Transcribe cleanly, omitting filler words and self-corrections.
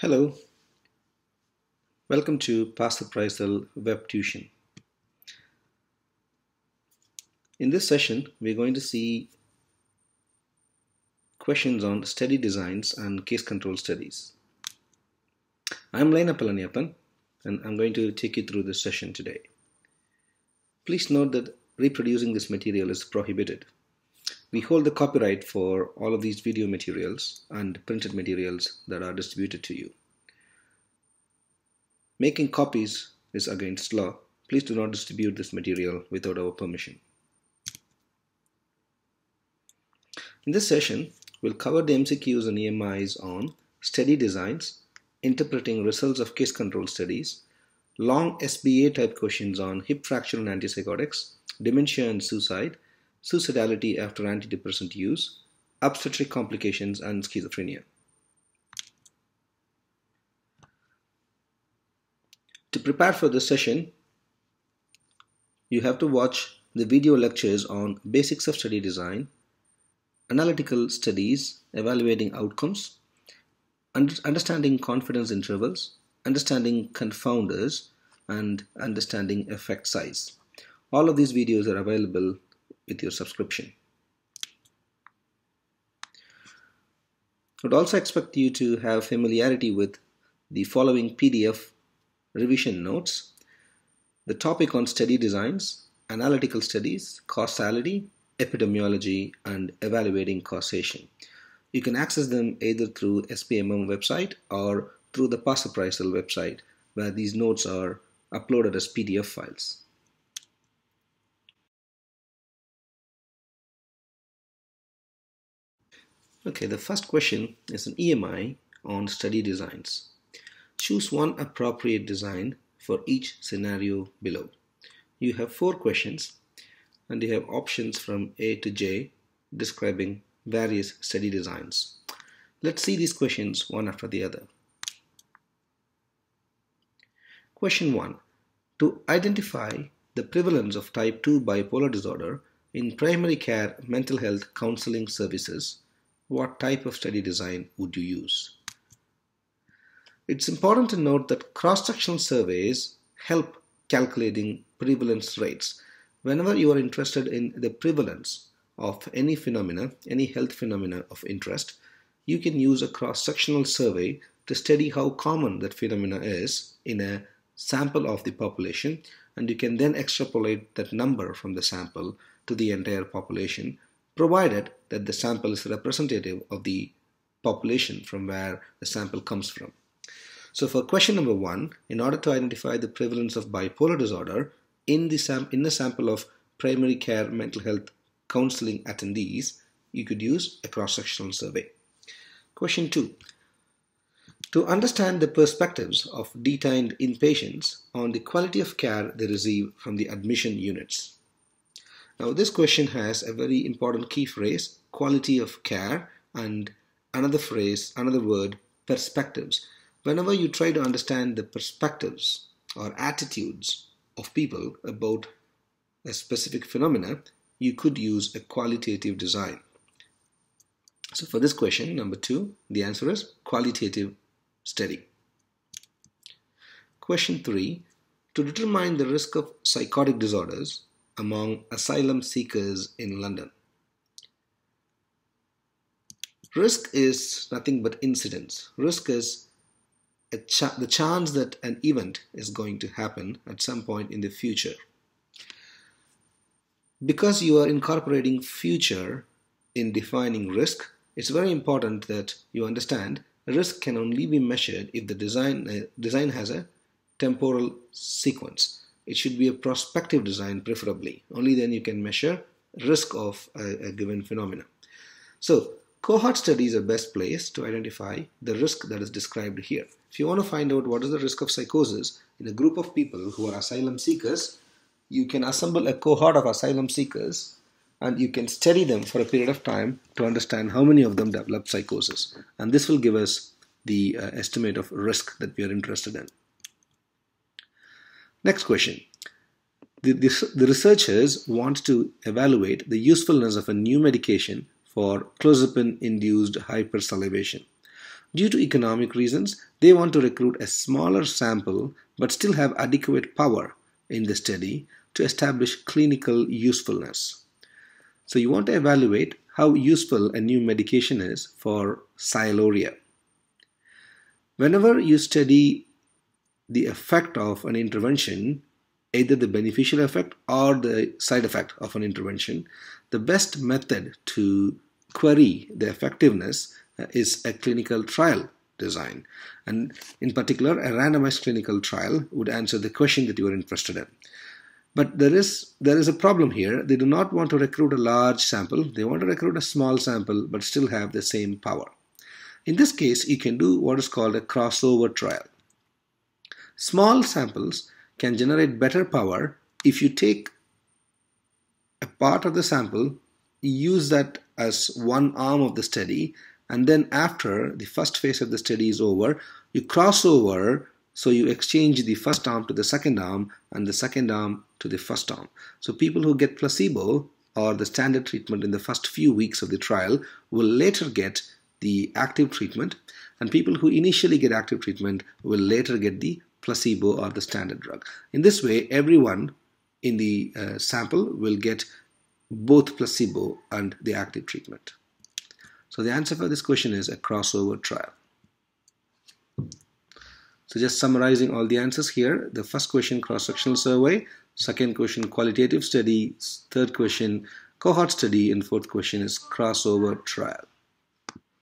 Hello, welcome to PassAppraisal web tuition. In this session, we're going to see questions on study designs and case control studies. I'm Laina Palaniapan and I'm going to take you through this session today. Please note that reproducing this material is prohibited. We hold the copyright for all of these video materials and printed materials that are distributed to you. Making copies is against law. Please do not distribute this material without our permission. In this session, we'll cover the MCQs and EMIs on study designs, interpreting results of case control studies, long SBA type questions on hip fracture and antipsychotics, dementia and suicide, suicidality after antidepressant use, obstetric complications, and schizophrenia. To prepare for this session, you have to watch the video lectures on basics of study design, analytical studies, evaluating outcomes, understanding confidence intervals, understanding confounders, and understanding effect size. All of these videos are available with your subscription. I would also expect you to have familiarity with the following PDF revision notes: the topic on study designs, analytical studies, causality, epidemiology, and evaluating causation. You can access them either through SPMM website or through the PassAppraisal website, where these notes are uploaded as PDF files. Okay, the first question is an EMI on study designs. Choose one appropriate design for each scenario below. You have 4 questions and you have options from A to J describing various study designs. Let's see these questions one after the other. Question 1. To identify the prevalence of type 2 bipolar disorder in primary care mental health counseling services, what type of study design would you use? It's important to note that cross-sectional surveys help calculating prevalence rates. Whenever you are interested in the prevalence of any phenomena, any health phenomena of interest, you can use a cross-sectional survey to study how common that phenomena is in a sample of the population, and you can then extrapolate that number from the sample to the entire population, provided that the sample is representative of the population from where the sample comes from. So for question number 1, in order to identify the prevalence of bipolar disorder in the sample of primary care mental health counseling attendees, you could use a cross-sectional survey. Question 2. To understand the perspectives of detained inpatients on the quality of care they receive from the admission units. Now, this question has a very important key phrase, quality of care, and another phrase, another word, perspectives. Whenever you try to understand the perspectives or attitudes of people about a specific phenomena, you could use a qualitative design. So for this question, number 2, the answer is qualitative study. Question 3, to determine the risk of psychotic disorders among asylum seekers in London. Risk is nothing but incidence. Risk is the chance that an event is going to happen at some point in the future. Because you are incorporating future in defining risk, it's very important that you understand risk can only be measured if the design has a temporal sequence. It should be a prospective design, preferably. Only then you can measure risk of a given phenomena. So cohort studies are best place to identify the risk that is described here. If you want to find out what is the risk of psychosis in a group of people who are asylum seekers, you can assemble a cohort of asylum seekers and you can study them for a period of time to understand how many of them develop psychosis. And this will give us the estimate of risk that we are interested in. Next question. The researchers want to evaluate the usefulness of a new medication for clozapine-induced hypersalivation. due to economic reasons, they want to recruit a smaller sample but still have adequate power in the study to establish clinical usefulness. So you want to evaluate how useful a new medication is for sialorrhea. Whenever you study the effect of an intervention, either the beneficial effect or the side effect of an intervention, the best method to query the effectiveness is a clinical trial design. And in particular, a randomized clinical trial would answer the question that you are interested in. But there is a problem here. They do not want to recruit a large sample. They want to recruit a small sample but still have the same power. In this case, you can do what is called a crossover trial. Small samples can generate better power if you take a part of the sample, use that as one arm of the study, and then after the first phase of the study is over, you cross over, so you exchange the first arm to the second arm and the second arm to the first arm. So people who get placebo or the standard treatment in the first few weeks of the trial will later get the active treatment, and people who initially get active treatment will later get the placebo or the standard drug. In this way, everyone in the sample will get both placebo and the active treatment. So the answer for this question is a crossover trial. So just summarizing all the answers here, the first question, cross-sectional survey, second question, qualitative study, third question, cohort study, and fourth question is crossover trial.